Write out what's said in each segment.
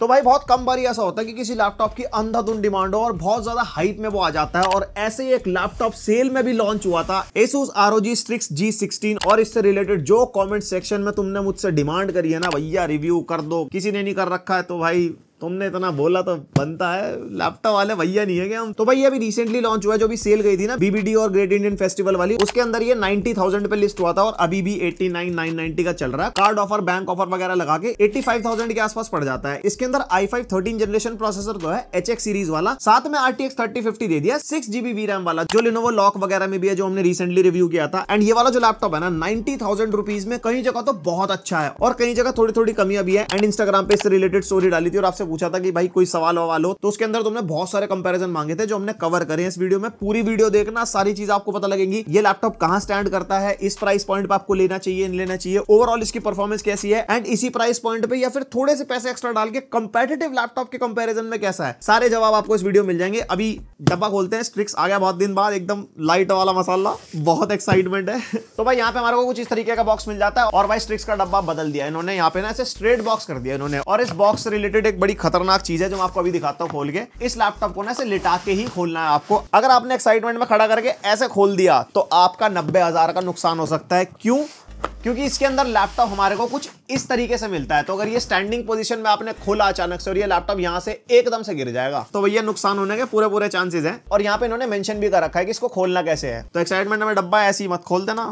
तो भाई बहुत कम बार ऐसा होता है कि किसी लैपटॉप की अंधाधुन डिमांड हो और बहुत ज्यादा हाइप में वो आ जाता है। और ऐसे ही एक लैपटॉप सेल में भी लॉन्च हुआ था Asus ROG Strix G16, और इससे रिलेटेड जो कमेंट सेक्शन में तुमने मुझसे डिमांड करी है ना भैया रिव्यू कर दो, किसी ने नहीं कर रखा है, तो भाई तुमने इतना बोला तो बनता है, लैपटॉप वाले भैया नहीं है क्या हम। तो भाई ये अभी रिसेंटली लॉन्च हुआ है, जो भी सेल गई थी ना बीबीडी और ग्रेट इंडियन फेस्टिवल वाली, उसके अंदर ये 90,000 पे लिस्ट हुआ था और अभी भी 89,990 का चल रहा है। कार्ड ऑफर, बैंक ऑफर वगैरह लगा के 85,000 के आसपास पड़ जाता है। इसके अंदर i5 13 जनरेशन प्रोसेसर तो है HX सीरीज वाला, साथ में RTX 3050 दे दिया, 6 GB VRAM वाला जो Lenovo LOQ वगैरह में भी है, जो हमने रिसेंटली रिव्यू किया था। एंड ये वाला जो लैपटॉप है ना 90,000 रुपीज में कहीं जगह तो बहुत अच्छा है और कहीं जगह थोड़ी थोड़ी कमियां भी है। एंड इंस्टाग्राम पे इससे रिलेटेड स्टोरी डाली थी और आपसे पूछा था कि भाई कोई सवाल वाल हो तो उसके अंदर तुमने बहुत सारे कंपैरिजन मांगे थे, जो हमने कवर करे हैं इस वीडियो में। पूरी वीडियो देखना, सारी चीज आपको पता लगेंगी, ये लैपटॉप कहां स्टैंड करता है, इस प्राइस पॉइंट पे आपको लेना चाहिए नहीं लेना चाहिए, ओवरऑल इसकी परफॉर्मेंस कैसी है, एंड इसी प्राइस पॉइंट पे या फिर थोड़े से पैसे एक्स्ट्रा डाल के कंपैटिटिव लैपटॉप के कंपैरिजन में कैसा है, सारे जवाब आपको इस वीडियो मिल जाएंगे। अभी डब्बा खोलते हैं, स्ट्रिक्स आ गया बहुत दिन बाद, एकदम लाइट वाला मसाला, बहुत एक्साइटमेंट है। तो भाई यहाँ पे हमारे को कुछ इस तरीके का बॉक्स मिल जाता है और भाई स्ट्रिक्स का डब्बा बदल दिया इन्होंने, यहाँ पे ना ऐसे स्ट्रेट बॉक्स कर दिया इन्होंने। और इस बॉक्स से रिलेटेड एक बड़ी खतरनाक चीज है जो मैं आपको अभी दिखाता हूँ खोल के। इस लैपटॉप को ना ऐसे लिटा के ही खोलना है आपको, अगर आपने एक्साइटमेंट में खड़ा करके ऐसे खोल दिया तो आपका 90,000 का नुकसान हो सकता है। क्यों? क्योंकि इसके अंदर लैपटॉप हमारे को कुछ इस तरीके से मिलता है, तो अगर ये स्टैंडिंग पोजीशन में आपने खोला अचानक से और ये लैपटॉप यहाँ से एकदम से गिर जाएगा तो भैया नुकसान होने के पूरे पूरे चांसेस हैं। और यहाँ पे इन्होंने मेंशन भी कर रखा है कि इसको खोलना कैसे है, तो एक्साइटमेंट में डब्बा ऐसी मत खोल देना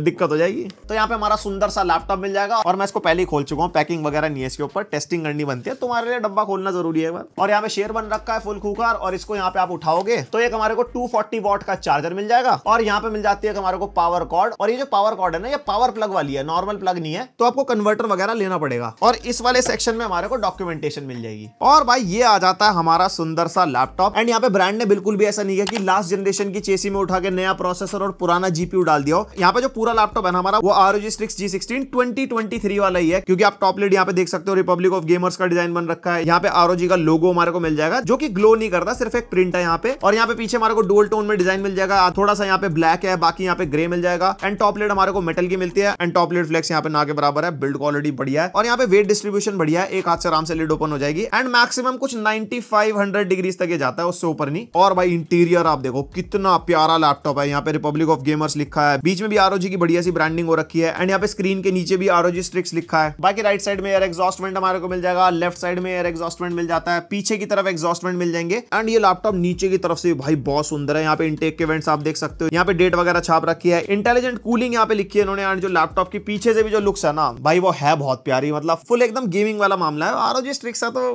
दिक्कत हो जाएगी। तो यहाँ पे हमारा सुंदर सा लैपटॉप मिल जाएगा और मैं इसको पहले ही खोल चुका हूँ, पैकिंग वगैरह नहीं है इसके ऊपर, टेस्टिंग करनी बनती है, तुम्हारे लिए डब्बा खोलना जरूरी है। और यहाँ पे शेयर बन रखा है फुल खूकार, और इसको यहाँ पे आप उठाओगे तो एक हमारे को 240 वॉट का चार्जर मिल जाएगा और यहाँ पे मिल जाती है हमारे को पावर कॉर्ड, और ये जो पावर कॉर्ड है ना ये पावर प्लग वाली है, नॉर्मल प्लग नहीं है, तो आपको कन्वर्टर वगैरह लेना पड़ेगा। और इस वाले सेक्शन में हमारे को डॉक्यूमेंटेशन मिल जाएगी। और भाई ये आ जाता है हमारा सुंदर सा लैपटॉप। एंड यहाँ पे ब्रांड ने बिल्कुल भी ऐसा नहीं किया कि लास्ट जनरेशन की चेसी में उठा के नया प्रोसेसर और पुराना जीपीयू डाल दिया हो। यहाँ पे जो पूरा लैपटॉप है ना हमारा वो ROG Strix G16 2023 वाला ही है, क्योंकि आप टॉपलेट यहाँ पे देख सकते हो, रिपब्लिक ऑफ गेमर्स का डिजाइन बन रखा है। यहाँ पे ROG का लोगो हमारे को मिल जाएगा जो कि ग्लो नहीं करता, सिर्फ एक प्रिंट है यहाँ पे। और यहाँ पे पीछे हमारे को डुअल टोन में डिजाइन मिल जाएगा, थोड़ा सा यहाँ पे ब्लैक है, बाकी यहाँ पे ग्रे मिल जाएगा। एंड टॉपलेट हमारे को मेटल की मिलती है, एंड टॉपलेट फ्लेक्स यहाँ पे ना के बराबर है, बिल्ड क्वालिटी बढ़िया है और यहाँ पे वेट डिस्ट्रीब्यूशन बढ़िया है, एक हाथ से आराम से लिड ओपन हो जाएगी। एंड मैक्सिमम कुछ 9500 डिग्रीज तक ये जाता है, उससे ऊपर नहीं। और भाई इंटीरियर आप देखो कितना प्यारा लैपटॉप है, यहाँ पे रिपब्लिक ऑफ गेमर्स लिखा है, बीच में भी ROG की बढ़िया सी ब्रांडिंग हो रखी है। एंड यहाँ पे स्क्रीन के नीचे भी ROG Strix लिखा है। बाकी राइट साइड में एयर एग्जॉस्टमेंट हमारे को मिल जाएगा, लेफ्ट साइड में एयर एग्जॉस्टमेंट मिल जाता है, पीछे की तरफ एग्जॉस्टमेंट मिल जाएंगे। एंड ये लैपटॉप नीचे की तरफ से भाई बहुत सुंदर है, यहाँ पे इंटेक के वेंट्स आप देख सकते हो, यहाँ पे डेट वगैरह छाप रखी है, इंटेलिजेंट कूलिंग यहाँ पे लिखी है इन्होंने। एंड जो लैपटॉप के पीछे से भी जो लुक्स है ना भाई वो है बहुत प्यारी, मतलब फुल एकदम गेमिंग वाला मामला है। ROG Strix है तो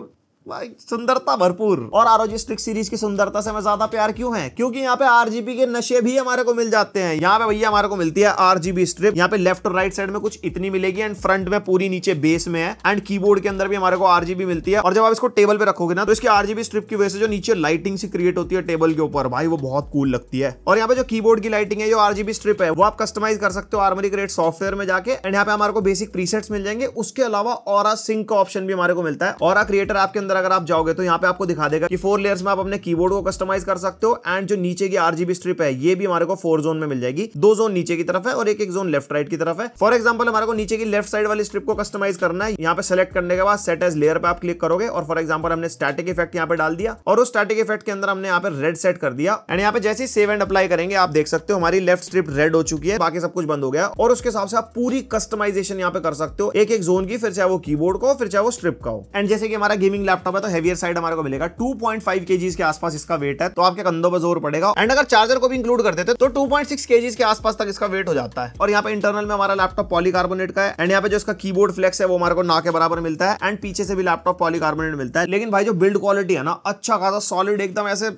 भाई सुंदरता भरपूर, और ROG Strix सीरीज की सुंदरता से मैं ज्यादा प्यार क्यों है, क्योंकि यहाँ पे RGB के नशे भी हमारे को मिल जाते हैं। यहाँ पे भैया हमारे को मिलती है RGB स्ट्रिप, यहाँ पे लेफ्ट और राइट साइड में कुछ इतनी मिलेगी, एंड फ्रंट में पूरी, नीचे बेस में है। एंड कीबोर्ड के अंदर भी हमारे को RGB मिलती है, और जब आप इसको टेबल पे रखोगे ना तो इसकी RGB स्ट्रिप की वजह से जो नीचे लाइटिंग सी क्रिएट होती है टेबल के ऊपर, भाई वो बहुत कूल लगती है। और यहाँ पे जो कीबोर्ड की लाइटिंग है, जो RGB स्ट्रिप है, वो आप कस्टमाइज कर सकते हो आर्मरी क्रेट सॉफ्टवेयर में जाके। एंड यहाँ पे हमारे को बेसिक प्रीसेट्स मिल जाएंगे, उसके अलावा ऑरा सिंक का ऑप्शन भी हमारे को मिलता है। ऑरा क्रिएटर आपके अगर आप जाओगे तो यहाँ पे आपको दिखा देगा कि 4 लेयर्स में आप अपने कीबोर्ड को कस्टमाइज कर सकते हो। एंड जो नीचे की RGB स्ट्रिप है ये भी हमारे को 4 जोन में मिल जाएगी, 2 जोन नीचे की तरफ है और एक जोन लेफ्ट राइट की तरफ है। फॉर एग्जांपल हमारे को नीचे की लेफ्ट साइड वाली स्ट्रिप को कस्टमाइज करना है, यहाँ पे सेलेक्ट करने के बाद सेट एज लेयर पे आप क्लिक करोगे, और फॉर एग्जांपल हमने स्टैटिक इफेक्ट यहाँ पे डाल दिया और उस स्टैटिक इफेक्ट के अंदर हमने यहाँ पे रेड सेट कर दिया। एंड यहाँ पे जैसे ही सेव एंड अप्लाई करेंगे आप देख सकते हो हमारी लेफ्ट स्ट्रिप रेड हो चुकी है, बाकी सब कुछ बंद हो गया। और उसके हिसाब से आप पूरी कस्टमाइजेशन यहाँ पे कर सकते हो एक जोन की, फिर चाहे वो कीबोर्ड को फिर चाहे वो स्ट्रिप का हो। एंड जैसे कि हमारा गेमिंग लैपटॉप है तो हेवियर साइड हमारे को मिलेगा, 2.5 केजीज के आसपास इसका वेट है, तो आपके कंधों पर जोर पड़ेगा। एंड अगर चार्जर को भी इंक्लूड कर देते तो 2.6 केजीज के आसपास तक इसका वेट हो जाता है। और यहाँ पे इंटरनल में हमारा लैपटॉप पॉलीकार्बोनेट का है, एंड यहाँ पे जो इसका कीबोर्ड फ्लेक्स है वो हमारे को ना के बराबर मिलता है, एंड पीछे से भी लैपटॉप पॉलीकार्बोनेट मिलता है। लेकिन भाई जो बिल्ड क्वालिटी है ना, अच्छा खासा सॉलिड, एकदम ऐसे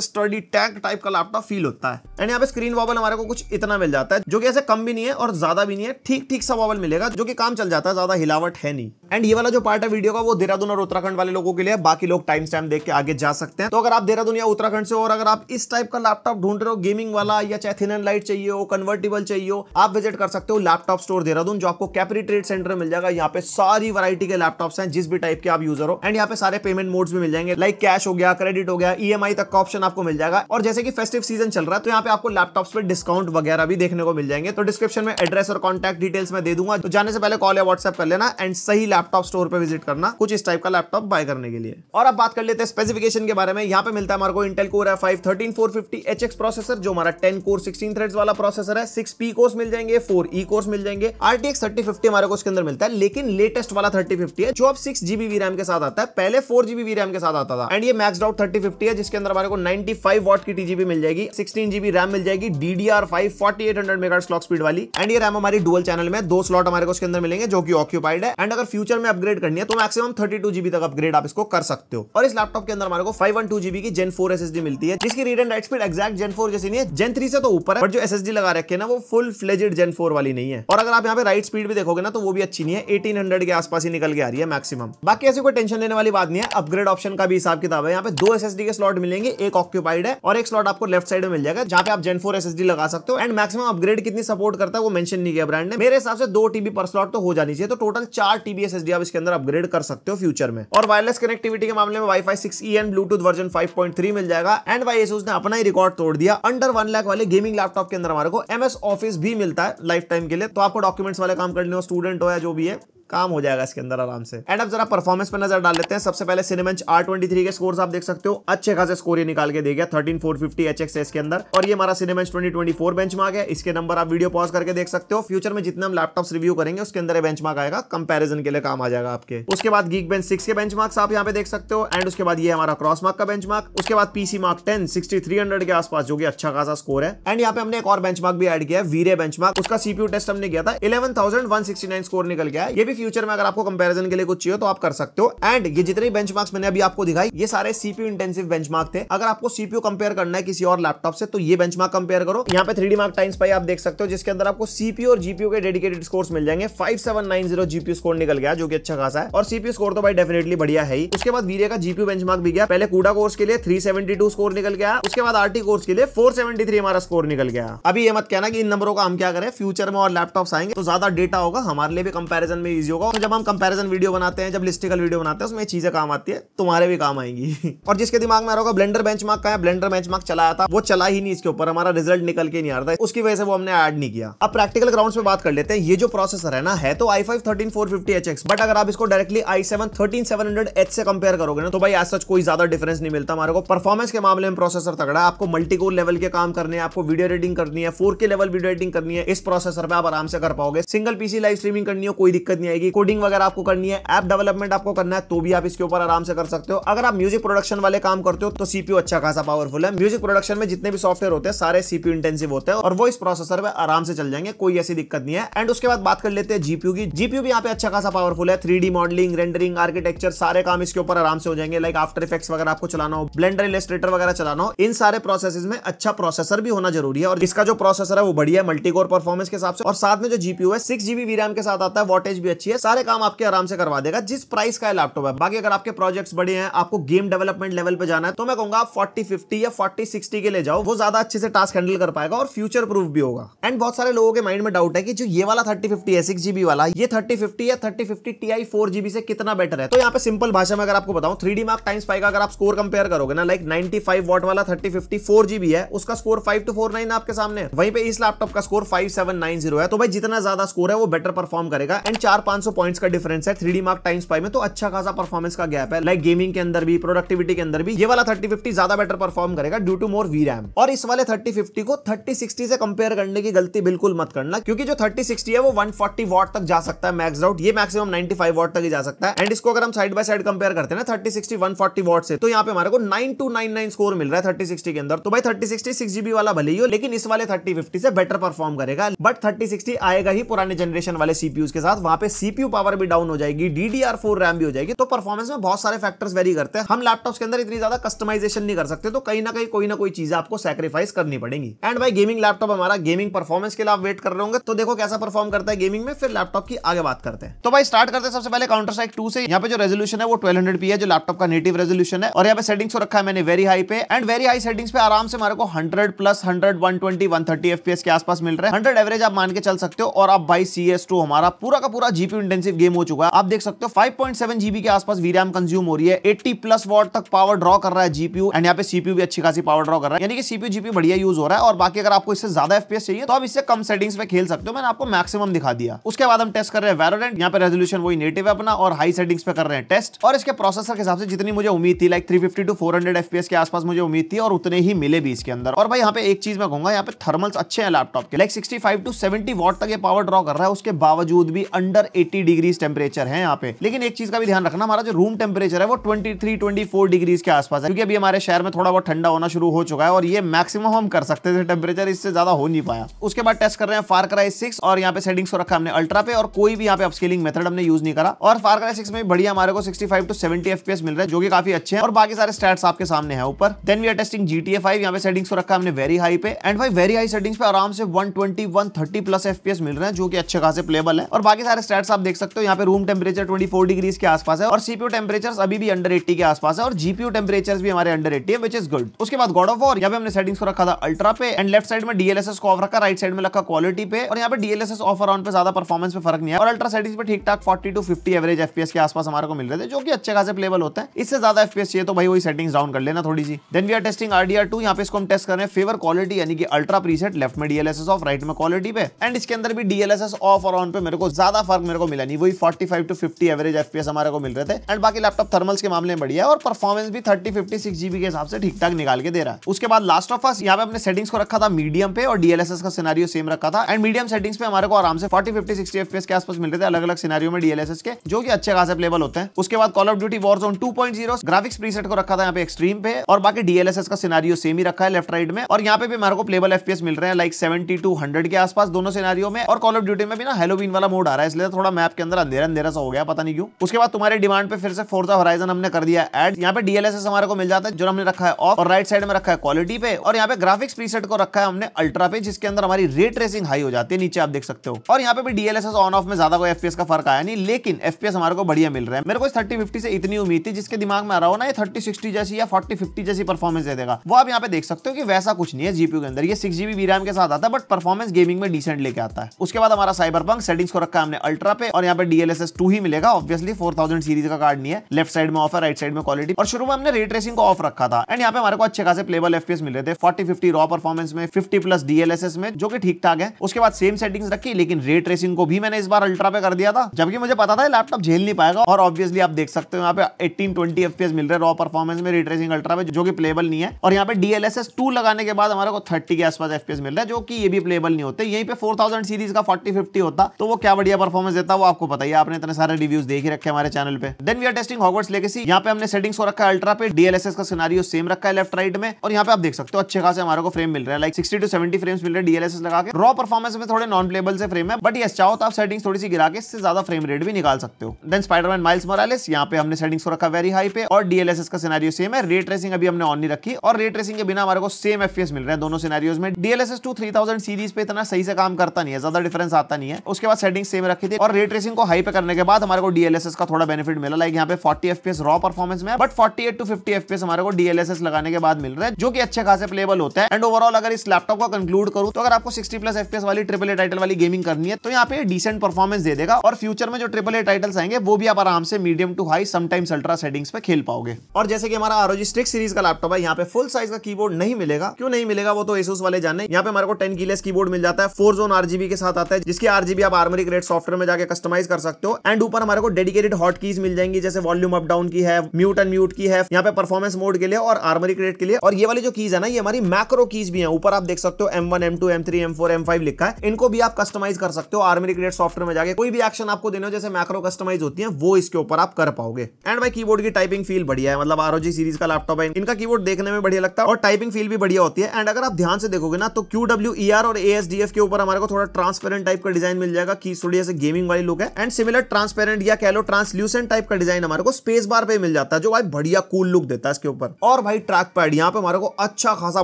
स्टडी टैंक टाइप का लैपटॉप फील होता है। एंड यहाँ पे स्क्रीन वॉबल हमारे को कुछ इतना मिल जाता है, जो कि ऐसे कम भी नहीं है और ज्यादा भी नहीं है, ठीक ठीक सा वॉबल मिलेगा जो कि काम चल जाता है, ज्यादा हिलावट है नहीं। एंड ये वाला जो पार्ट है वीडियो का वो देहरादून और उत्तराखंड वाले लोगों के लिए, बाकी लोग टाइम स्टैम्प देख के आगे जा सकते हैं। तो अगर आप देहरादून या उत्तराखंड से और अगर आप इस टाइप का लैपटॉप ढूंढ रहे हो, गेमिंग वाला या चाहे थिन एंड लाइट चाहिए हो, कन्वर्टेबल चाहिए हो, आप विजिट कर सकते हो लैपटॉप स्टोर देहरादून, जो आपको कैपरी ट्रेड सेंटर में मिल जाएगा। यहाँ पे सारी वैरायटी के लैपटॉप्स हैं जिस भी टाइप के आप यूजर हो, एंड यहाँ पे सारे पेमेंट मोड्स भी मिल जाएंगे, लाइक कैश हो गया, क्रेडिट हो गया, EMI तक का ऑप्शन आपको मिल जाएगा। और जैसे कि फेस्टिव सीजन चल रहा है तो यहाँ पे आपको लैपटॉप्स पे डिस्काउंट वगैरह भी देखने को मिल जाएंगे। तो डिस्क्रिप्शन में एड्रेस और कॉन्टैक्ट डिटेल्स मैं दे दूंगा, तो जाने से पहले कॉल या व्हाट्सएप कर लेना एंड सही लैपटॉप स्टोर पर विजिट करना कुछ इस टाइप का लैपटॉप बाय करने के लिए। और अब बात कर लेते हैं स्पेसिफिकेशन के बारे में। यहाँ पे मिलता है हमारे को Intel core i5 13450HX processor, जो हमारा 10 कोर 16 थ्रेड्स वाला प्रोसेसर है। 6 पी कोर्स मिल जाएंगे, 4 ई कोर्स मिल जाएंगे। RTX 3050 हमारे को इसके अंदर मिलता है, लेकिन लेटेस्ट वाला 3050 है जो अब 6 GB रैम के साथ आता है, पहले 4 GB रैम के साथ आता था। एंड ये मैक्सड आउट 3050 है जिसके अंदर हमारे को 95 वॉट की TGP मिल जाएगी, 16 GB रैम मिल जाएगी, DDR5 4800 मेगाहर्ट्ज क्लॉक स्पीड वाली। एंड ये रैम हमारी डुअल चैनल में 2 स्लॉट हमारे को इसके अंदर मिलेंगे जो कि ऑक्यूपाइड है। एंड अगर फ्यूचर में अपग्रेड करनी है तो मैक्सिमम 32 GB तक अपग्रेड आप इसको कर सकते हो। और इस लैपटॉप के अंदर हमारे को 512 GB की Gen 4 SSD मिलती है, जिसकी read and write speed exact Gen 4 जैसी नहीं है, Gen 3 से तो ऊपर है, बट जो SSD लगा रखे ना वो फुल फ्लेजेड Gen 4 वाली नहीं है। और अगर आप यहाँ पे राइट स्पीड भी देखोगे ना तो वो भी अच्छी नहीं है, 1800 के आसपास ही निकल के आ रही है मैक्सिमम। बाकी ऐसी कोई टेंशन लेने वाली बात नहीं है, अपग्रेड ऑप्शन का भी हिसाब किताब है। यहाँ पे 2 SSD के स्लॉट मिलेंगे, एक ऑक्यूपाइड है और एक स्लॉट आपको लेफ्ट साइड में मिल जाएगा जहाँ पे आप Gen 4 SSD लगा सकते हो। एंड मैक्सिमम अपग्रेड कितनी सपोर्ट करता है वो मेंशन नहीं किया ब्रांड ने, मेरे हिसाब से 2 TB पर स्लॉट तो हो जानी चाहिए, तो टोटल 4 TB SSD आप इसके अंदर अपग्रेड कर सकते हो फ्यूचर में। और वायरलेस कनेक्टिविटी के मामले में WiFi 6E and Bluetooth version 5.3 मिल जाएगा। एंड भाई Asus ने अपना ही रिकॉर्ड तोड़ दिया, अंडर 1 लाख वाले गेमिंग लैपटॉप के अंदर हमारे को MS ऑफिस भी मिलता है लाइफ टाइम के लिए। तो आपको डॉक्यूमेंट्स वाले काम करने हो, स्टूडेंट हो या जो भी है, काम हो जाएगा इसके अंदर आराम से। एंड अब जरा परफॉर्मेंस पे नजर डाल लेते हैं। सबसे पहले सिनेबेंच R23 के स्कोर्स आप देख सकते हो, अच्छे खासे स्कोर ये निकाल के दे गया 13450HX इसके अंदर। और ये हमारा सिनेबेंच 2024 बेंचमार्क है, इसके नंबर आप वीडियो पॉज करके देख सकते हो। फ्यूचर में जितना हम लैपटॉप्स रिव्यू करेंगे उसके अंदर बेंचमार्क आएगा, कंपैरिजन के लिए काम आ जाएगा आपके। उसके बाद गीकबेंच 6 के बेंचमार्क्स आप यहाँ पे देख सकते हो। एंड उसके बाद ये हमारा क्रॉसमार्क का बेंचमार्क, उसके बाद पीसी मार्क 10 6300 के आसपास जो कि अच्छा खासा स्कोर है। एंड यहाँ पे हमने एक और बेंचमार्क भी ऐड किया है, वीरे बेंचमार्क, उसका सीपीयू टेस्ट हमने किया था, 11169 स्कोर निकल गया। ये भी फ्यूचर में अगर आपको कंपैरिजन के लिए कुछ चाहिए तो आप कर सकते हो। एंड ये जितने बेंचमार्क्स मैंने अभी आपको दिखाई ये सारे सीपीयू इंटेंसिव बेंचमार्क थे। अगर आपको सीपीयू कंपेयर करना है किसी और लैपटॉप से तो ये बेंचमार्क कंपेयर करो। यहाँ पे 3D मार्क टाइम्स पर आप देख सकते हो, जिसके अंदर आपको सीपीयू और जीपीयू के डेडिकेटेड स्कोर्स मिल जाएंगे। 5790 जीपीयू स्कोर निकल गया जो कि अच्छा खासा है, और सीपीयू स्कोर तो भाई डेफिनेटली बढ़िया है ही। उसके बाद वीरे का जीपीयू बेंचमार्क भी गया, पहले कूडा कोर्स के लिए 372 स्कोर निकल गया, उसके बाद आरटी कोर्स के लिए 473 हमारा स्कोर निकल गया। अभी ये मत कहना कि इन नंबरों का हम क्या करें, फ्यूचर में और लैपटॉप्स आएंगे तो ज्यादा डेटा होगा, हमारे लिए भी कंपैरिजन में इजी होगा। तो जब हम कंपैरिजन वीडियो बनाते हैं, जब लिस्टिकल वीडियो बनाते हैं उसमें चीजें काम आती है, तुम्हारे भी काम आएंगी। और जिसके दिमाग में आ रहा होगा ब्लेंडर बेंचमार्क का है, ब्लेंडर बेंचमार्क चलाया था, वो चला ही नहीं इसके ऊपर, हमारा रिजल्ट निकल के नहीं आ रहा था, उसकी वजह से वो हमने ऐड नहीं किया। अब प्रैक्टिकल ग्राउंड्स पे बात कर लेते हैं। ये जो प्रोसेसर है ना है तो i5 13450HX, बट अगर आप इसको डायरेक्टली i7 13700H से कंपेयर करोगे ना तो भाई आज सच कोई ज्यादा डिफरेंस नहीं मिलता हमारे को। परफॉर्मेंस के मामले में प्रोसेसर तगड़ा है, आपको मल्टीकोर लेवल के काम करने हैं, आपको वीडियो एडिटिंग करनी है, 4K लेवल वीडियो एडिटिंग करनी है, इस प्रोसेसर पे आप आराम से कर पाओगे। सिंगल पीसी लाइव स्ट्रीमिंग करनी हो कोई दिक्कत नहीं आएगी, कोडिंग वगैरह आपको करनी है, ऐप डेवलपमेंट आपको करना है तो भी आप इसके ऊपर आराम से कर सकते हो। अगर आप म्यूजिक प्रोडक्शन वाले काम करते हो तो सीपीयू अच्छा खासा पावरफुल है, म्यूजिक प्रोडक्शन में जितने भी सॉफ्टवेयर होते हैं सारे सीपीयू इंटेंसिव होते हैं और वो इस प्रोसेसर पे आराम से चल जाएंगे, कोई ऐसी दिक्कत नहीं है। एंड उसके बाद बात कर लेते हैं जीपीयू की। जीपीयू भी यहाँ पे अच्छा खासा पावरफुल है, 3D मॉडलिंग, रेंडरिंग, आर्किटेक्चर सारे काम इसके ऊपर आराम से हो जाएंगे। लाइक आफ्टर इफेक्ट्स वगैरह आपको चलाना हो, ब्लेंडर इलस्ट्रेटर वगैरह चलाना हो, इन सारे प्रोसेसेस में अच्छा प्रोसेसर भी होना जरूरी है। और इसका जो प्रोसेसर है वो बढ़िया मल्टीकोर परफॉर्मेंस के हिसाब से, और साथ में जो जीपीयू है 6 GB रैम के साथ आता है, वॉटेज भी अच्छी है, सारे काम आपके आराम से करवा देगा जिस प्राइस का लैपटॉप है। बाकी अगर आपके प्रोजेक्ट्स बड़े हैं, आपको गेम डेवलपमेंट लेवल पे जाना है तो मैं कहूंगा आप 4050 या 4060 के ले जाओ, वो ज्यादा अच्छे से टास्क हैंडल कर पाएगा और फ्यूचर प्रूफ भी होगा। एंड बहुत सारे लोगों के माइंड में डाउट है कि जो ये वाला 3050 है 6 GB वाला, ये 3050 या 3050 Ti 4 GB से कितना बेटर है। तो यहाँ पे सिंपल भाषा में अगर आपको बताऊं 3D मार्क टाइम्स का अगर आप स्कोर कंपेयर करोगे ना, लाइक 95 वॉट वाला 3050 4 GB है, उसका स्कोर 5249 आपके सामने, वहीं पे इस लैपटॉप का स्कोर 5790 है। तो भाई जितना ज्यादा स्कोर है वो बेटर परफॉर्म करेगा। एंड 400-500 पॉइंट्स का डिफरेंस है 3D मार्क टाइम्स पाई में, तो अच्छा खासा परफॉर्मेंस का गैप है। लाइक गेमिंग के अंदर भी, प्रोडक्टिविटी के अंदर भी ये वाला 3050 ज्यादा बेटर परफॉर्म करेगा ड्यू टू मोर VRAM। और इस वाले 3050 को 3060 से कंपेयर करने की गलती बिल्कुल मत करना, क्योंकि जो 3060 है वो 140 वॉट तक जा सकता है मैक्स आउट, ये मैक्सिमम 95 वॉट तक ही जा सकता है। एंड इसको अगर हम साइड बाय साइड कंपेयर करते हैं ना 3060 140 वॉट से, तो यहाँ पे हमारे को 9299 स्कोर मिल रहा है 3060 के अंदर। तो भाई 3060 6 GB वाला भले ही हो, लेकिन इस वाले 3050 से बेटर परफॉर्म करेगा। बट 3060 आएगा ही पुराने जनरेशन वाले सीपीयू के साथ, वहां पे सीपीयू पावर भी डाउन हो जाएगी, DDR4 रैम भी हो जाएगी, तो परफॉर्मेंस में बहुत सारे फैक्टर्स वेरी करते हैं। हम लैपटॉप्स के अंदर इतनी ज्यादा कस्टमाइजेशन नहीं कर सकते, तो कहीं ना कहीं कोई ना कोई चीज आपको सैक्रिफाइस करनी पड़ेगी। एंड भाई गेमिंग लैपटॉप हमारा, गेमिंग परफॉर्मेंस के लिए आप वेट कर रहे होंगे, तो देखो कैसा परफॉर्म करता है गेमिंग में, फिर लैपटॉप की आगे बात करते हैं। तो भाई स्टार्ट करते हैं सबसे पहले काउंटर स्ट्राइक 2 से। यहाँ पे जो रेजोल्यूशन है वो 1200p है, जो लैपटॉप का नेटिव रेजोल्यूशन है। और यहाँ पे सेटिंग्स को रखा है मैंने वेरी हाई पे, एंड वेरी हाई सेटिंग्स पे आराम से हमारे को 100+100 120 130 FPS के आसपास मिल रहा है, 100 एवरेज आप मान के चल सकते हो। और आप भाई CS2 हमारा पूरा का पूरा सीपीयू इंटेंसिव गेम हो चुका है। आप देख सकते हो 5.7 जीबी के आसपास वीरैम कंज्यूम हो रही है, 80 प्लस वॉट तक पावर ड्रॉ कर रहा है जीपीयू, एंड यहाँ पे सीपीयू भी अच्छी खासी पावर ड्रॉ कर रहा है, यानी कि सीपीयू जीपीयू बढ़िया यूज हो रहा है। और बाकी अगर आपको इससे ज्यादा एफपीएस चाहिए तो आप इससे कम सेटिंग्स में खेल सकते हो, मैंने आपको मैक्सिमम दिखा दिया। उसके बाद हम टेस्ट कर रहे हैं वैलोरेंट, यहाँ पे रेजोल्यूशन वही नेटिव है अपना और हाई सेटिंग्स पे कर रहे हैं टेस्ट। और इसके प्रोसेसर के हिसाब से जितनी मुझे उम्मीद थी, लाइक 350 टू 400 एफपीएस के आसपास मुझे उम्मीद थी और उतने ही मिले भी इसके अंदर। और भाई यहाँ पे एक चीज मैं कहूंगा, यहाँ पे थर्मल्स अच्छे हैं लैपटॉप के, लाइक 65 टू 70 वॉट तक ये पावर ड्रॉ कर रहा है, उसके बावजूद भी अंडर 80 डिग्रीज टेम्परेचर है यहाँ पे। लेकिन एक चीज का भी ध्यान रखना, हमारा जो रूम टेम्परेचर है वो 23-24 डिग्रीज के आसपास है, क्योंकि अभी हमारे शहर में थोड़ा बहुत ठंडा होना शुरू हो चुका है और ये मैक्सिमम हम कर सकते थे टेम्परेचर, इससे ज्यादा हो नहीं पाया। उसके बाद टेस्ट कर रहे हैं फार क्राई 6 और यहाँ पे सेटिंग्स को रखा हमने अल्ट्रा पे और कोई भी यहाँ पे अपस्केलिंग मेथड हमने यूज नहीं करा। और फार क्राई 6 में बढ़िया हमारे को 65 टू 70 एफपीएस मिल रहा है जो कि काफी अच्छे हैं और बाकी सारे स्टैट्स आपके सामने है ऊपर। Then we are testing GTA 5, यहाँ पे सेटिंग्स को रखा हमने वेरी हाई पे, एंड भाई वेरी हाई सेटिंग्स पे आराम से 120-130 प्लस एफपीएस मिल रहे हैं जो कि अच्छे खासे प्लेबल है। और बाकी सारे स्टैट्स आप देख सकते हो, यहाँ पे रूम टेम्परेचर 24 डिग्रीज के आसपास है और सीपीयू टेम्परेचर्स अभी भी अंडर 80 के आसपास है और जीपीयू टेम्परेचर्स भी हमारे अंडर 80 है, व्हिच इज गुड। उसके बाद गॉड ऑफ वॉर, यहाँ पे हमने सेटिंग्स को रखा था अल्ट्रा पे एंड लेफ्ट साइड में DLSS को ऑफ रखा, राइट साइड में रखा क्वालिटी पे, और यहाँ पे DLSS ऑफ अराउंड पे ज्यादा परफॉर्मेंस पे फर्क नहीं है और अल्ट्रा सेटिंग्स पे ठीक ठाक 40 टू 50 एवरेज एफपीएस के आसपास हमारे को मिल रहे थे जो कि अच्छे खासे प्लेबल होता है। इससे ज्यादा एफपीएस चाहिए तो भाई वही सेटिंग्स डाउन कर लेना थोड़ी सी। Then we are testing RDR2, यहाँ पे इसको हम टेस्ट कर रहे हैं फेवर क्वालिटी, यानी कि अल्ट्रा प्रीसेट लेफ्ट में DLSS ऑफ राइट में क्वालिटी पे, एंड इसके अंदर भी DLSS ऑफ और ऑन पे मेरे को ज्यादा फर्क मेरे को मिला नहीं, वही 45 टू 50 एवरेज एफपीएस हमारे को मिल रहे थे। एंड बाकी लैपटॉप थर्मल्स के मामले में बढ़िया है और परफॉर्मेंस भी 3056 जीबी के हिसाब से ठीक ठाक निकाल के दे रहा है। उसके बाद लास्ट ऑफ अस, यहाँ पे अपने सेटिंग्स को रखा था मीडियम पे और DLSS का सिनेरियो सेम रखा था, एंड मीडियम सेटिंग्स पे हमारे को आराम से 40-50-60 एफपीएस के आसपास मिल रहे थे अलग अलग सिनेरियो में DLSS के, जो कि अच्छे खासे प्लेबल होते हैं। उसके बाद Call of Duty Warzone 2.0 graphics preset को रखा था यहाँ पे एक्सट्रीम पे और बाकी DLSS का सिनेरियो सेम ही रखा है लेफ्ट राइट में, और यहाँ पे भी हमारे को प्लेबल एफपीएस मिल रहे हैं लाइक 70-100 के आसपास दोनों सिनेरियो में। और कॉल ऑफ ड्यूटी में भी ना हेलोवीन वाला मोड आ रहा है इसलिए थोड़ा मैप के अंदर अंधेरा अंधेरा सा हो गया, पता नहीं क्यों। उसके बाद तुम्हारे डिमांड पे फिर से फोर्जा होराइजन हमने कर दिया ऐड, यहाँ पे DLSS हमारे को मिल जाता है जो हमने रखा है ऑफ और राइट साइड में रखा है क्वालिटी पे, और यहाँ पे ग्राफिक्स प्रीसेट को रखा है हमने अल्ट्रा पे जिसके अंदर हमारी रे ट्रेसिंग हाई हो जाती है, नीचे आप देख सकते हो। और यहाँ पे भी DLSS ऑन ऑफ में ज्यादा कोई एफपीएस का फर्क आया नहीं, लेकिन एफपीएस हमारे को बढ़िया मिल रहा है। मेरे को 3050 से इतनी उम्मीद थी, जिसके दिमाग में आ रहा हो ना ये 3060 जैसी या 4050 जैसी परफॉर्मेंस दे देगा, वो आप यहाँ पे देख सकते हो कि वैसा कुछ नहीं है जीपीयू के अंदर। ये 6 जीबी रैम के साथ आता है बट परफॉर्मेंस गेमिंग में डिसेंट लेके आता है। उसके बाद हमारा साइबरपंक, सेटिंग्स को रखा है हमने अल्ट्रा पे और यहाँ पे DLSS 2 ही मिलेगा, ऑब्वियसली 4000 सीरीज का कार्ड नहीं है, लेफ्ट साइड में ऑफ है राइट साइड में क्वालिटी, और शुरू में हमने रे ट्रेसिंग को ऑफ रखा था। एंड यहाँ पे हमारे को अच्छे खासे प्लेबल एफपीएस मिल रहे थे 40-50 रॉ परफॉर्मेंस में, 50 प्लस DLSS में जो कि ठीक ठाक है। उसके बाद सेम सेटिंग्स रखी, लेकिन रे ट्रेसिंग को भी मैंने इस बार अल्ट्रा पे कर दिया था, जबकि मुझे पता था लैपटॉप झेल नहीं पाएगा। और ऑब्वियसली आप देख सकते हो यहाँ पे 18-20 एफपीएस मिल रहे रॉ परफॉर्मेंस में रे ट्रेसिंग अल्ट्रा पे, जो कि प्लेबल नहीं है। और यहाँ पे DLSS 2 लगाने के बाद हमारे को 30 के आसपास एफपीएस मिल रहा है जो कि ये भी प्लेबल नहीं होते। यहीं पे 4000 सीरीज का 4050 होता तो वो क्या बढ़िया परफॉर्मेंस देता, वो आपको पता ही है, आपने इतने सारे रिव्यूज देख ही रखे हमारे चैनल पे। Then we are testing Hogwarts legacy, यहाँ पे हमने सेटिंग्स को रखा है अल्ट्रा पे, DLSS का सिनेरियो सेम रखा है लेफ्ट राइट में, और यहाँ पे आप देख सकते हो अच्छे खासे हमारे को फ्रेम मिल रहा है, लाइक 60 टू 70 फ्रेम्स मिल रहे DLSS लगा के। रॉ परफॉर्मेंस में थोड़े नॉन प्लेबल से फ्रेम है, बट ये चाहो तो आप सेटिंग्स थोड़ी सी गिरा के इससे ज्यादा फ्रेम रेट भी निकाल सकते हो। देन स्पाइडरमैन माइल्स मोरालेस, यहाँ पे हमने सेटिंग्स को रखा वेरी हाई पे और DLSS का सिनेरियो सेम है, रे ट्रेसिंग अभी हमने ऑन नहीं रखी, और रे ट्रेसिंग के बिना हमारे को सेम एफपीएस मिल रहा है दोनों सिनेरियोज में। DLSS 2 3000 सीरीज पे इतना सही से काम करता नहीं है, ज्यादा डिफरेंस आता नहीं है। उसके बाद सेटिंग्स सेम रखी थी और रे ट्रेसिंग को हाई पे करने के बाद हमारे को DLSS का थोड़ा बेनिफिट मिला, लाइक यहाँ पे 40 एफपीएस रॉ परफॉर्मेंस में, बट 48 टू 50 एफपीएस हमारे को DLSS लगाने के बाद मिल रहा है जो कि अच्छे खासे प्लेबल होता है। एंड ओवरऑल अगर इस लैपटॉप को कंक्लूड करूं तो अगर आपको 60 प्लस एफपीएस वाली ट्रिपल ए टाइटल वाली गेमिंग करनी है तो यहाँ पे डिसेंट परफॉर्मेंस दे देगा, और फ्यूचर में जो ट्रिपल ए टाइटल्स आएंगे वो भी आप आराम से medium to high sometimes ultra settings पे खेल पाओगे। और जैसे कि हमारा ROG Strix सीरीज का लैपटॉप है, यहाँ पे फुल साइज का कीबोर्ड नहीं मिलेगा, क्यों नहीं मिलेगा वो तो Asus वाले जाने। यहाँ पे हमारे को 10 कीलेस कीबोर्ड मिल जाता है, 4 जोन RGB के साथ आता है, जिसकी RGB आप आर्मरी क्रेट सॉफ्टवेयर में जाके कस्टमाइज कर सकते हो। एंड ऊपर हमारे को डेडिकेटेड हॉट कीज मिल जाएंगी, जैसे वॉल्यूम अप डाउन की है, म्यूट अनम्यूट की है, यहाँ पे परफॉर्मेंस मोड के लिए और आर्मरी क्रेट के लिए। और ये वाली जो कीज है ना, ये हमारी मैक्रो कीज भी है, ऊपर आप देख सकते हो M1 M2 M3 M4 M5 लिखा है, इनको भी आप कस्टमाइज कर सकते हो आर्मरी क्रेट सॉफ्टवेयर में जाके। कोई भी एक्शन आपको देना हो, जैसे मैक्रो कस्टमाइज होती है, वो इसके ऊपर आप कर पाओगे। एंड भाई कीबोर्ड की टाइपिंग फील बढ़िया है, मतलब ROG सीरीज का लैपटॉप है, इनका कीबोर्ड देखने में बढ़िया लगता है और टाइपिंग फील भी बढ़िया होती है। एंड अगर आप ध्यान से देखोगे ना तो QWER और ASDF के ऊपर हमारे को थोड़ा ट्रांसपेरेंट टाइप का डिजाइन मिल जाएगा, की स्टूडियो से गेमिंग वाली लुक है। एंड सिमिलर ट्रांसपेरेंट या कह लो ट्रांसल्यूसेंट टाइप का डिजाइन हमारे को स्पेस बार पे मिल जाता है, जो भाई बढ़िया कूल लुक देता है इसके ऊपर। और भाई ट्रैक पैड, यहाँ पे हमारे को अच्छा खासा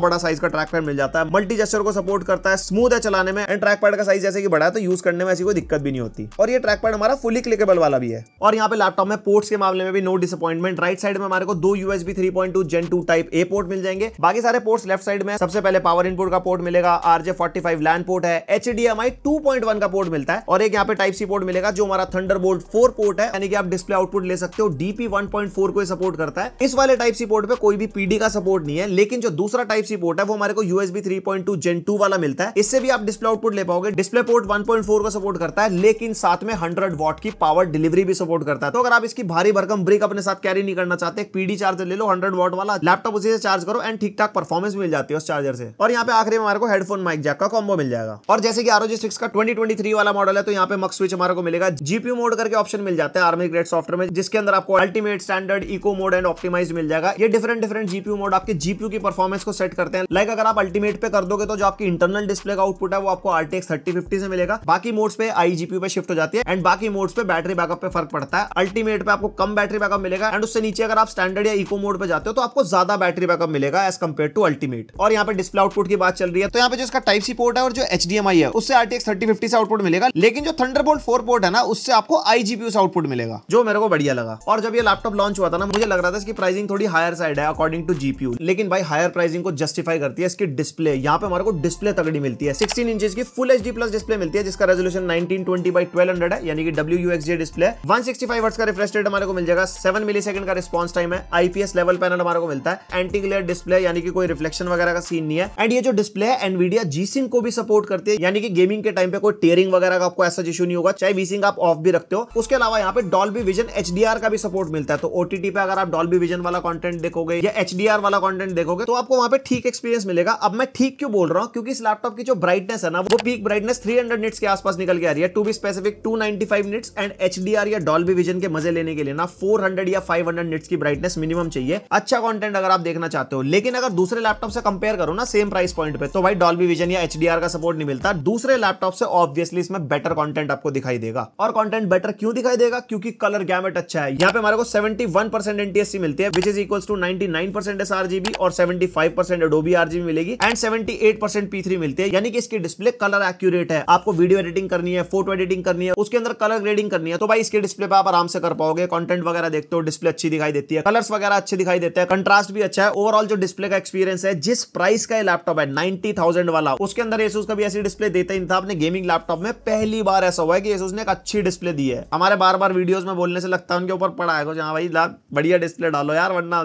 बड़ा साइज का ट्रैक पैड मिल जाता है, मल्टी जेस्चर को सपोर्ट करता है, स्मूथ है चलाने में, एंड ट्रैक पैड का साइज जैसे कि बड़ा है तो यूज करने में ऐसी कोई दिक्कत भी नहीं होती। और ये ट्रैक पैड हमारा फुली क्लिकेबल वाला भी है। और यहाँ पे लैपटॉप में पोर्ट्स के मामले में भी नो डिसअपॉइंटमेंट, राइट साइड में हमारे को 2 USB 3.2 Gen 2 type A port मिल जाएंगे, बाकी सारे पोर्ट्स लेफ्ट साइड में। सबसे पहले पावर इनपुट का पोर्ट मिलेगा, RJ45 LAN पोर्ट है, HDMI 2.1 का पोर्ट मिलता है, और एक यहाँ पे टाइप सी सपोर्ट मिलेगा जो हमारा Thunderbolt 4 पोर्ट है, यानी कि आप डिस्प्ले आउटपुट ले सकते हो। DP 1.4 को सपोर्ट करता है। इस वाले टाइप सी पोर्ट पे कोई भी PD का सपोर्ट नहीं है, लेकिन जो दूसरा टाइप सी पोर्ट है वो हमारे को USB 3.2 Gen 2 वाला मिलता है, इससे भी आप डिस्प्ले आउटपुट ले पाओगे। डिस्प्ले पोर्ट 1.4 को सपोर्ट करता है, लेकिन साथ में 100 वॉट की पावर डिलीवरी भी सपोर्ट करता है। तो अगर आप इसकी भारी भरकम ब्रिक अपने साथ कैरी नहीं करना चाहते, पीडी चार्जर ले लो 100 वॉट वाला, लैपटॉप उसी से चार्ज करो एंड ठीक ठाक परफॉर्मेंस मिल जाती है उस चार्जर से। और यहाँ पे आखिरी में हमारे को हेडफोन माइक जैक का कॉम्बो मिल जाएगा। और जैसे कि ROG Strix का 2023 वाला मॉडल है, तो यहाँ पे मक स्विच हमारे को मिलेगा। जीपीयू मोड करके ऑप्शन मिल जाता है आर्मी ग्रेड सॉफ्टवेयर में, जिसके अंदर आपको ultimate, standard, eco mode and optimised मिल जाएगा। ये डिफरेंट जीपीयू मोड आपके जीपीयू की परफॉर्मेंस को सेट करते हैं। लाइक अगर आप अल्टीमेट पे कर दोगे तो जो आपकी इंटरनल डिस्प्ले का आउटपुट है वो आपको RTX 3050 से मिलेगा। बाकी मोड्स पे IGPU पे शिफ्ट हो जाती है एंड बाकी मोड्स पे बैटरी बैकअप पे फर्क पड़ता है। अल्टीमेट पे आपको कम बैटरी बैकअप मिलेगा एंड उससे नीचे अगर आप स्टैंडर्ड या इको मोड पे जाते हो तो आपको ज्यादा बैटरी बैकअप मिलेगा एज कम्पेयर टू अल्टीमेट। और यहाँ पे डिस्प्ले आउटपुट की बात चल रही है, तो यहाँ पे जो इसका टाइप सी पोर्ट है और जो HDMI है उससे RTX 3050 से आउटपुट मिलेगा, लेकिन जो Thunderbolt 4 पोर्ट है ना उससे आपको IGPU से आउटपुट मिलेगा, जो मेरे को बढ़िया लगा। और जब ये लैपटॉप लॉन्च हुआ था ना, मुझे लग रहा था इसकी प्राइसिंग थोड़ी हायर साइड है अकॉर्डिंग टू GPU, लेकिन भाई हायर प्राइसिंग को जस्टिफाई करती है इसकी डिस्प्ले। यहाँ पे हमारे को डिस्प्ले तगड़ी मिलती है, 16 इंच की फुल HD+ डिस्प्ले मिलती है, जिसका रेजोल्यूशन 1920x1200 है, यानी कि WUXD डिस्प्ले है। 165 हर्ट्ज का रिफ्रेश रेट हमारे को मिल जाएगा, 7 मिलीसेकंड का रिस्पांस टाइम है, IPS लेवल पैनल हमारे को मिलता है, एंटी ग्लेयर डिस्प्ले यानी कि कोई रिफ्लेक्शन वगैरह का सीन नहीं है। एंड ये जो डिस्प्ले है NVIDIA G-Sync को भी सपोर्ट करती है, यानी कि गेमिंग के टाइम पे कोई टेयरिंग वगैरह का आपको ऐसा इशू नहीं होगा, चाहे VSync आप ऑफ भी रखते हो। उसके अलावा यहाँ पे Dolby Vision HDR का भी सपोर्ट मिलता है, तो OTT पे अगर आप Dolby Vision वाला कंटेंट देखोगे या HDR वाला कंटेंट देखोगे तो आपको वहां पे ठीक एक्सपीरियंस मिलेगा। अब मैं ठीक क्यों बोल रहा हूँ, क्योंकि इस लैपटॉप की जो ब्राइटनेस है ना वो पीक ब्राइटनेस 300 निट्स के आसपास निकल के आ रही है, to be specific 295 nits. And HDR या Dolby Vision के मजे लेने के लिए ना 400 या 500 निट्स की ब्राइटनेस मिनिमम चाहिए, अच्छा कंटेंट अगर आप देखना चाहते हो। लेकिन अगर दूसरे लैपटॉप से कंपेयर करो ना सेम प्राइस पॉइंट पे, तो भाई Dolby Vision या HDR का सपोर्ट नहीं मिलता। दूसरे लैपटॉप से ऑब्वियसली इसमें बेटर कंटेंट आपको दिखाई देगा, और कंटेंट बेटर क्यों दिखाई देगा, क्योंकि कलर गैमेट अच्छा है। यहाँ पे हमारे को 71% NTSC मिलती है, which is equals to 99% sRGB और 75% Adobe RGB मिलेगी एंड 78% P3 मिलती है, यानी कि इसकी डिस्प्ले कलर एक्यूरेट है। आपको वीडियो एडिटिंग करनी है, फोटो एडिटिंग करनी है, उसके अंदर कलर ग्रेडिंग करनी है, तो भाई इसके डिस्प्ले पे आप आराम से कर पाओगे। कंटेंट वगैरह देखते हो डिस्प्ले अच्छी दिखाई देती है, कलर्स वगैरह अच्छे दिखाई देते हैं, कंट्रास्ट भी अच्छा है। ओवरऑल जो डिस्प्ले का एक्सपीरियंस है, जिस प्राइस का लैपटॉप है 90,000 वाला, उसके अंदर Asus का भी ऐसी डिस्प्ले देता ही था। अपने गेमिंग लैपटॉप में पहली बार ऐसा हुआ है कि Asus ने एक अच्छी डिस्प्ले दी है। हमारे बार बार वीडियोस में बोलने से लगता है उनके ऊपर पड़ा है कुछ, हाँ भाई बढ़िया डिस्प्ले डालो यार वरना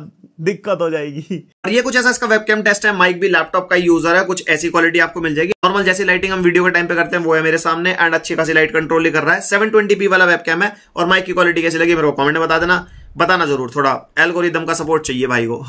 दिक्कत हो जाएगी। और ये कुछ ऐसा इसका वेबकैम टेस्ट है, माइक भी लैपटॉप का यूजर है, कुछ ऐसी क्वालिटी आपको मिल जाएगी। नॉर्मल जैसी लाइटिंग हम वीडियो के टाइम पे करते हैं वो है मेरे सामने एंड अच्छी खासी लाइट कंट्रोल ही कर रहा है। 720p वाला वेबकैम है। और माइक की क्वालिटी कैसी लगी मेरे को कमेंट में बता देना, बताना जरूर, थोड़ा एल्गोरिदम का सपोर्ट चाहिए भाई को।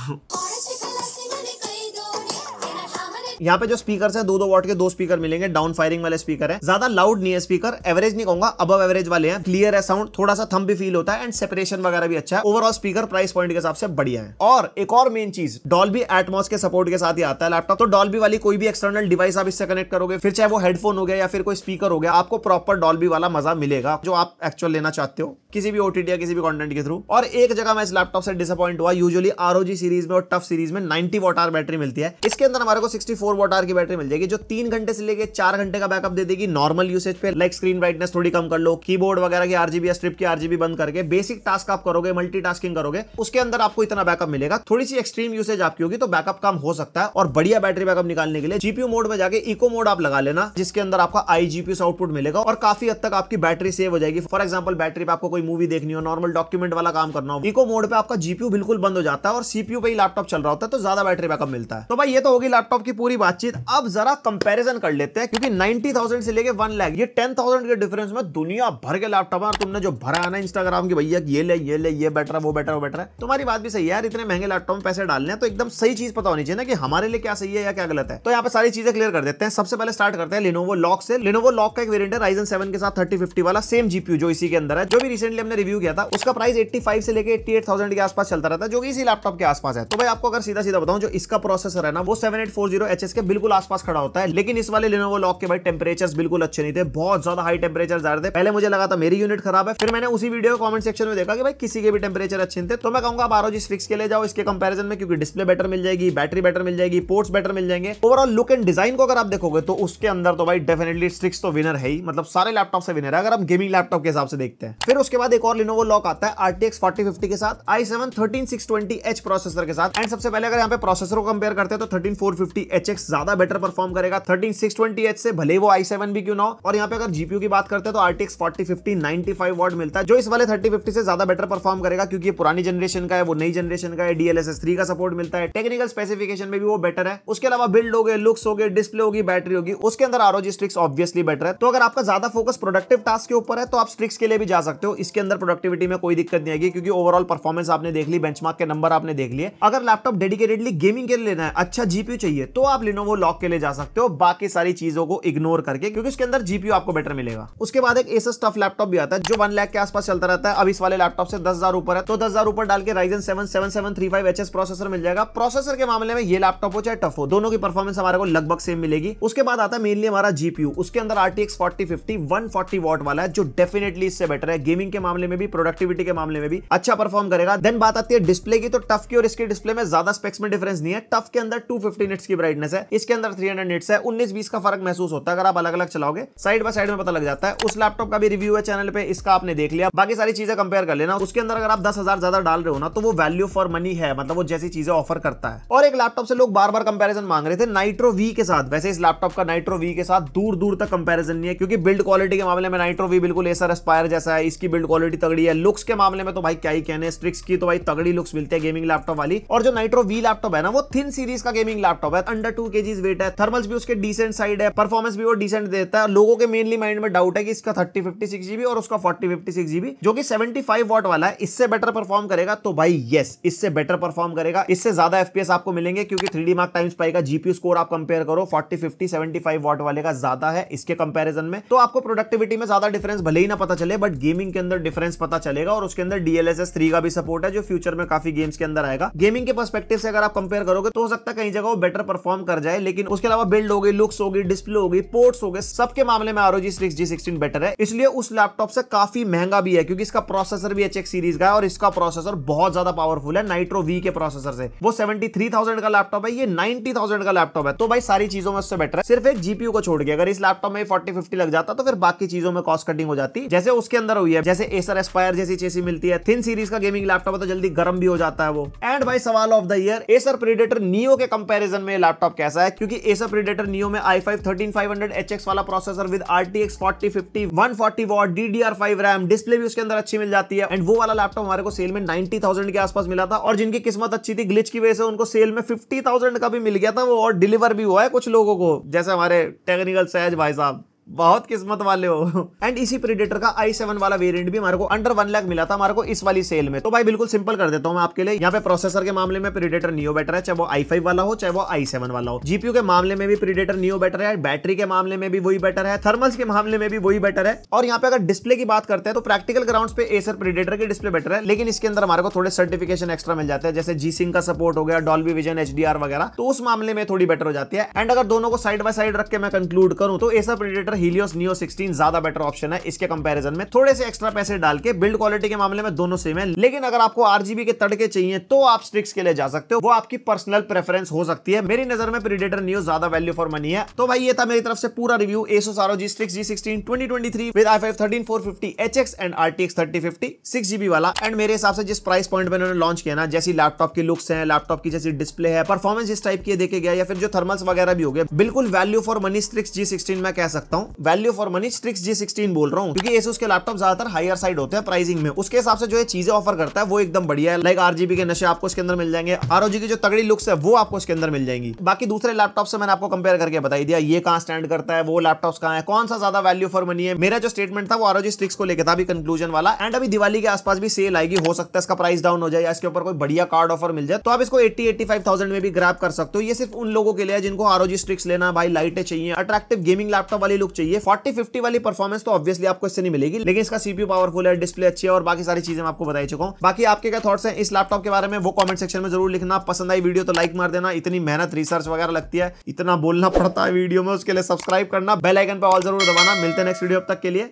यहाँ पे जो स्पीकर्स हैं 2-2 वॉट के 2 स्पीकर मिलेंगे, डाउन फायरिंग वाले स्पीकर हैं, ज्यादा लाउड नहीं है स्पीकर, एवरेज नहीं कहूंगा, अबव एवरेज वाले हैं। क्लियर है साउंड, थोड़ा सा थंब भी फील होता है एंड सेपरेशन वगैरह भी अच्छा है। ओवरऑल स्पीकर प्राइस पॉइंट के हिसाब से बढ़िया है। और एक और मेन चीज, Dolby Atmos के सपोर्ट के साथ ही आता है लैपटॉप, तो Dolby वाली कोई भी एक्सटर्नल डिवाइस आप इससे कनेक्ट करोगे, फिर चाहे वो हेडफोन हो गया या फिर कोई स्पीकर हो गया, आपको प्रॉपर Dolby वाला मजा मिलेगा जो आप एक्चुअल लेना चाहते हो किसी भी OTT या किसी भी कंटेंट के थ्रू। और एक जगह मैं इस लैपटॉप से डिसअपॉइंट हुआ, यूजुअली ROG सीरीज में और टफ सीरीज में 90 वॉट आवर बैटरी मिलती है, इसके अंदर हमारे को 64 वॉट आवर की बैटरी मिल जाएगी जो 3 घंटे से लेके 4 घंटे का बैकअप दे देगी नॉर्मल यूसेज पे। लाइक स्क्रीन ब्राइटनेस थोड़ी कम कर लो, कीबोर्ड वगैरह की RGB या स्ट्रिप की RGB बंद करके बेसिक टास्क आप करोगे, मल्टीटास्किंग करोगे, उसके अंदर आपको इतना बैकअप मिलेगा। थोड़ी सी एक्सट्रीम यूसेज आपकी होगी तो बैकअप कम हो सकता है। और बढ़िया बैटरी बैकअप निकालने के लिए जीपीयू मोड में जाके इको मोड आप लगा लेना, जिसके अंदर आपका IGPU से आउटपुट मिलेगा और काफी हद तक आपकी बैटरी सेव हो जाएगी। फॉर एग्जाम्पल बैटरी पे आपको कोई मूवी देखनी हो, नॉर्मल डॉक्यूमेंट वाला काम करना हो, इको मोड पे आपका जीपीयू बिल्कुल बंद हो जाता है और CPU पे ही लैपटॉप चल रहा होता है, तो ज्यादा बैटरी बैकअप मिलता है। तो भाई ये तो होगी लैपटॉप की पूरी बातचीत। अब जरा कंपैरिजन कर लेते हैं, क्योंकि 90,000 से लेके 1 लाख, ये 10,000 के डिफरेंस में दुनिया भर के लैपटॉप है। और तुमने जो भरा है ना इंस्टाग्राम की, भैया ये ले ये ले, ये बेटर है, वो बेटर है, वो बेटर है, तुम्हारी बात भी सही है यार, इतने महंगे लैपटॉप में पैसे डालने हैं तो एकदम सही चीज पता होनी चाहिए ना कि हमारे लिए क्या सही है या क्या गलत है। तो यहाँ पे सारी चीजें क्लियर कर देते हैं। सबसे पहले स्टार्ट करते हैं Lenovo LOQ से। Lenovo LOQ का एक वेरिएंट है Ryzen 7 के साथ 3050 वाला, सेम जीपीयू जो इसी के अंदर है, जो भी रिसेंटली हमने रिव्यू किया था। उसका प्राइस 85 से लेके 88,000 के आसपास चलता रहता है, जो कि इसी लैपटॉप के आसपास है। तो भाई आपको अगर सीधा बताऊं, जो इसका प्रोसेसर है ना वो 7840HX के बिल्कुल आसपास खड़ा होता है, लेकिन इस वाले Lenovo LOQ के भाई टेम्परेचर्स बिल्कुल अच्छे नहीं थे, बहुत ज्यादा हाई टेम्परेचर्स आ रहे थे। पहले मुझे लगा था मेरी यूनिट खराब है, फिर मैंने उसी वीडियो के कमेंट सेक्शन में देखा कि भाई किसी के भी टेम्परेचर अच्छे नहीं थे। तो मैं कहूंगा आप ROG Strix के ले जाओ इसके कंपैरिजन में, क्योंकि डिस्प्ले बेटर मिल जाएगी, बैटरी बेटर मिल जाएगी, पोर्ट्स बेटर मिल जाएंगे। ओवरऑल लुक एंड डिजाइन को अगर आप देखोगे तो उसके अंदर तो भाई डेफिनेटली Strix तो विनर है ही, मतलब सारे लैपटॉप से विनर है अगर हम गेमिंग लैपटॉप के हिसाब से देखते हैं। फिर उसके बाद एक और Lenovo LOQ आता है RTX 4050 के साथ i7 13620H प्रोसेसर के साथ। एंड सबसे पहले अगर यहाँ पे प्रोसेसर को कंपेयर करते हैं तो 13450HX i6 ज्यादा बेटर परफॉर्म करेगा 13620H से, भले वो i7 भी क्यों ना हो। और यहाँ पे अगर जीपीयू की बात करते हैं तो RTX 4050 95 वॉट मिलता है, जो इस वाले 3050 से ज्यादा बेटर परफॉर्म करेगा, क्योंकि ये पुरानी जनरेशन का है, वो नई जनरेशन का है। DLSS 3 का सपोर्ट मिलता है, टेक्निकल स्पेसिफिकेशन में भी वो बेटर है। उसके अलावा बिल्ड हो गए, लुक्स हो गए, डिस्प्ले होगी, बैटरी होगी, उसके अंदर ROG Strix ऑब्वियसली बेटर है। तो अगर आपका ज्यादा फोकस प्रोडक्टिव टास्क के ऊपर है तो आप Strix के लिए भी जा सकते हो, इसके अंदर प्रोडक्टिविटी में कोई दिक्कत नहीं आएगी, क्योंकि ओवरऑल परफॉर्मेंस आपने देख ली, बेंचमार्क के नंबर आपने देख लिए। अगर लैपटॉप डेडिकेटेडली गेमिंग के लिए लेना है, अच्छा जीपीयू चाहिए, तो आप Lenovo LOQ के लिए जा सकते हो, बाकी सारी चीजों को इग्नोर करके, क्योंकि उसके अंदर जीपीयू आपको बेटर मिलेगा। उसके बाद एक Asus टफ लैपटॉप भी आता है जो 1 लाख के आसपास चलता रहता है। अब इस वाले लैपटॉप से 10,000 ऊपर है, तो 10,000 ऊपर डाल के Ryzen 7 7735HX प्रोसेसर मिल जाएगा। प्रोसेसर के मामले में ये लैपटॉप हो चाहे टफ हो, दोनों की परफॉर्मेंस हमारे को लगभग सेम मिलेगी। उसके बाद आता है मेनली हमारा जीपीयू, उसके अंदर RTX 4050 140 वॉट वाला है, जो डेफिनेटली इससे बेटर है, गेमिंग के मामले में भी, प्रोडक्टिविटी के मामले में भी अच्छा परफॉर्म करेगा। देन बात आती है डिस्प्ले की, तो टफ की और इसके डिस्प्ले में ज्यादा स्पेक्स में डिफरेंस नहीं है। टफ के अंदर 250 निट्स की ब्राइटनेस है, इसके अंदर 300 निट्स है, 19-20 का फर्क महसूस होता है अगर आप अलग अलग चलाओगे, साइड बाय साइड में पता लग जाता है। उस लैपटॉप का भी रिव्यू है चैनल पे, इसका आपने देख लिया, बाकी सारी चीजें कंपेयर कर लेना। उसके अंदर अगर आप 10,000 ज्यादा डाल रहे हो ना, तो वो वैल्यू फॉर मनी है, मतलब वो जैसी चीजें ऑफर करता है। और एक लैपटॉप से लोग बार बार कंपेरिजन मांग रहे थे नाइट्रो वी के साथ, वैसे इस लैपटॉप का नाइट्रो वी के साथ दूर दूर तक कंपेरिजन नहीं है, क्योंकि बिल्ड क्वालिटी के मामले में नाइट्रो वी बिल्कुल एसर एस्पायर जैसा है, इसकी बिल्ड क्वालिटी तगड़ी है। लुक्स के मामले में तो भाई क्या ही कहने, Strix की तो भाई तगड़ी लुक्स मिलती है गेमिंग लैपटॉप वाली। और जो नाइट्रो वी लैपटॉप है ना, वो थिन सीरीज का गेमिंग लैपटॉप है, अंडर 2 kg वेट है, थर्मल्स भी उसके डिसेंट साइड है, परफॉर्मेंस भी वो डिसेंट देता है। लोगों के मेनली माइंड में डाउट है कि इसका 3056GB और उसका 4056GB, जो कि 75 वॉट वाला है, इससे बेटर परफॉर्म करेगा। तो भाई यस, इससे बेटर परफॉर्म करेगा, इससे ज्यादा FPS आपको मिलेंगे, क्योंकि 3D Mark Times पाएगा। जीपीयू स्कोर आप कंपेयर करो, 4050 75 वॉट वाले का ज्यादा है इसके कंपैरिजन में, तो आपको प्रोडक्टिविटी में ज्यादा डिफरेंस भले ही ना पता चले, बट गेमिंग के अंदर डिफरेंस पता चलेगा। और उसके अंदर DLSS 3 का भी सपोर्ट है, जो फ्यूचर में काफी गेम्स के अंदर आएगा। गेमिंग के पर्सपेक्टिव से अगर आप कंपेयर करोगे तो हो सकता है कहीं जगह वो बेटर परफॉर्म कर जाए, लेकिन उसके अलावा बिल्ड होगी, लुक्स होगी, डिस्प्ले होगी, पोर्ट्स होगी, सबके मामले में ROG Strix G16 बेटर है। इसलिए उस लैपटॉप से काफी महंगा भी है, क्योंकि इसका प्रोसेसर भी HX सीरीज का है, और इसका प्रोसेसर बहुत ज्यादा पावरफुल है नाइट्रो वी के प्रोसेसर से। वो 73,000 का लैपटॉप है, ये 90,000 का लैपटॉप है, तो भाई सारी चीजों में उससे बेटर है, सिर्फ एक जीपीयू को छोड़ के। अगर इस लैपटॉप में 4050 लग जाता तो फिर बाकी चीजों में कॉस्ट कटिंग हो जाती, जैसे उसके अंदर हुई है, जैसे Acer Aspire जैसी चीज मिलती है। थिन सीरीज का गेमिंग लैपटॉप है तो जल्दी गर्म भी हो जाता है वो। एंड भाई सवाल of the year, Acer Predator Neo के कंपैरिजन में लैपटॉप कैसा है, क्योंकि Acer Predator Neo में i5 13500HX वाला processor with RTX 4050 140 watt DDR5 RAM, display भी उसके अंदर अच्छी मिल जाती है। एंड वो वाला लैपटॉप हमारे को सेल में 90,000 के आसपास मिला था, और जिनकी किस्मत अच्छी थी ग्लिच की वजह से उनको सेल में 50,000 का भी मिल गया था वो, और डिलीवर भी हुआ है कुछ लोगों को, जैसे हमारे टेक्निकल सहज भाई साहब, बहुत किस्मत वाले हो। एंड इसी प्रीडेटर का i7 वाला वेरिएंट भी हमारे को अंडर 1 लाख मिला था हमारे को इस वाली सेल में। तो भाई बिल्कुल सिंपल कर देता हूं मैं आपके लिए, यहाँ पे प्रोसेसर के मामले में प्रीडेटर Neo बेटर है, चाहे वो i5 वाला हो चाहे वो i7 वाला हो। जीपीयू के मामले में भी प्रीडेटर Neo बेटर है, बैटरी के मामले में भी वही बेटर है, थर्मल्स के मामले में भी वही बेटर है। और यहाँ पे अगर डिस्प्ले की बात करते हैं तो प्रैक्टिकल ग्राउंड पे Acer Predator की डिस्प्ले बेटर है, लेकिन इसके अंदर हमारे को थोड़े सर्टिफिकेशन एक्स्ट्रा मिल जाते हैं, जैसे G-Sync का सपोर्ट हो गया, Dolby Vision, HDR वगैरह, तो उस मामले में थोड़ी बेटर हो जाती है। एंड अगर दोनों को साइड बाय साइड रख के मैं कंक्लूड करूँ तो Acer Predator Helios Neo 16 ज़्यादा बेटर ऑप्शन है इसके कंपैरिजन में, थोड़े से एक्स्ट्रा पैसे डाल के। बिल्ड क्वालिटी के मामले में दोनों सेम है, लेकिन अगर आपको RGB के तड़के चाहिए तो आप Strix के लिए जा सकते हो, वो आपकी पर्सनल प्रेफरेंस हो सकती है। मेरी नजर में Predator Neo ज़्यादा वैल्यू फॉर मनी है। तो भाई ये था मेरी तरफ से पूरा review Asus ROG Strix G16 2023 with i5 13450HX and RTX 3050 6GB वाला। एंड मेरे हिसाब से जिस प्राइस पॉइंट पे इन्होंने लॉन्च किया ना, जैसी लैपटॉप की लुक्स है, लैपटॉप की जैसी डिस्प्ले है, परफॉर्मेंस इस टाइप की देखे गया, या फिर जो थर्मल्स वगैरह भी हो गया, बिल्कुल value for money Strix G16 मैं कह सकता हूँ, value for money Strix G16 बोल रहा हूँ, क्योंकि Asus के लैपटॉप ज्यादातर हायर साइड होते हैं प्राइसिंग में, उसके हिसाब से जो ये चीजें ऑफर करता है वो एकदम बढ़िया है। लाइक RGB के नशे आपको इसके अंदर मिल जाएंगे, ROG की जो तगड़ी लुक्स है वो आपको इसके अंदर मिल जाएंगी। बाकी दूसरे लैपटॉप से मैंने आपको कंपेयर करके बताई दिया ये कहाँ स्टैंड करता है, वो लैपटॉप कहाँ है, कौन सा ज्यादा वैल्यू फॉर मनी है। मेरा जो स्टेटमेंट था वो ROG Strix को लेकर था, अभी कंक्लूजन वाला। एंड अभी दिवाली के आसपास भी सेल आएगी, हो सकता है इसका प्राइस डाउन हो जाए या इसके ऊपर कोई बढ़िया कार्ड ऑफर मिल जाए, तो आप इसको 80-85,000 में भी ग्रैब कर सकते हो। ये सिर्फ उन लोगों के लिए जिनको ROG Strix लेना भाई लाइटें चाहिए, अट्रैक्टिव गेमिंग लैपटॉप वाली लुक चाहिए। 4050 वाली परफॉर्मेंस तो ऑब्वियसली आपको इससे नहीं मिलेगी, लेकिन इसका सीपीयू पावरफुल है, डिस्प्ले अच्छी है, और बाकी सारी चीजें मैं आपको बता ही चुका हूँ। बाकी आपके क्या थॉट्स हैं इस लैपटॉप के बारे में वो कमेंट सेक्शन में जरूर लिखना। पसंद आई वीडियो तो लाइक मार देना, इतनी मेहनत रिसर्च वगैरह लगती है, इतना बोलना पड़ता है वीडियो में, उसके लिए सब्सक्राइब करना, बेल आइकन पर ऑल जरूर दबाना। मिलते हैं नेक्स्ट वीडियो, अब तक के लिए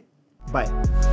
बाय।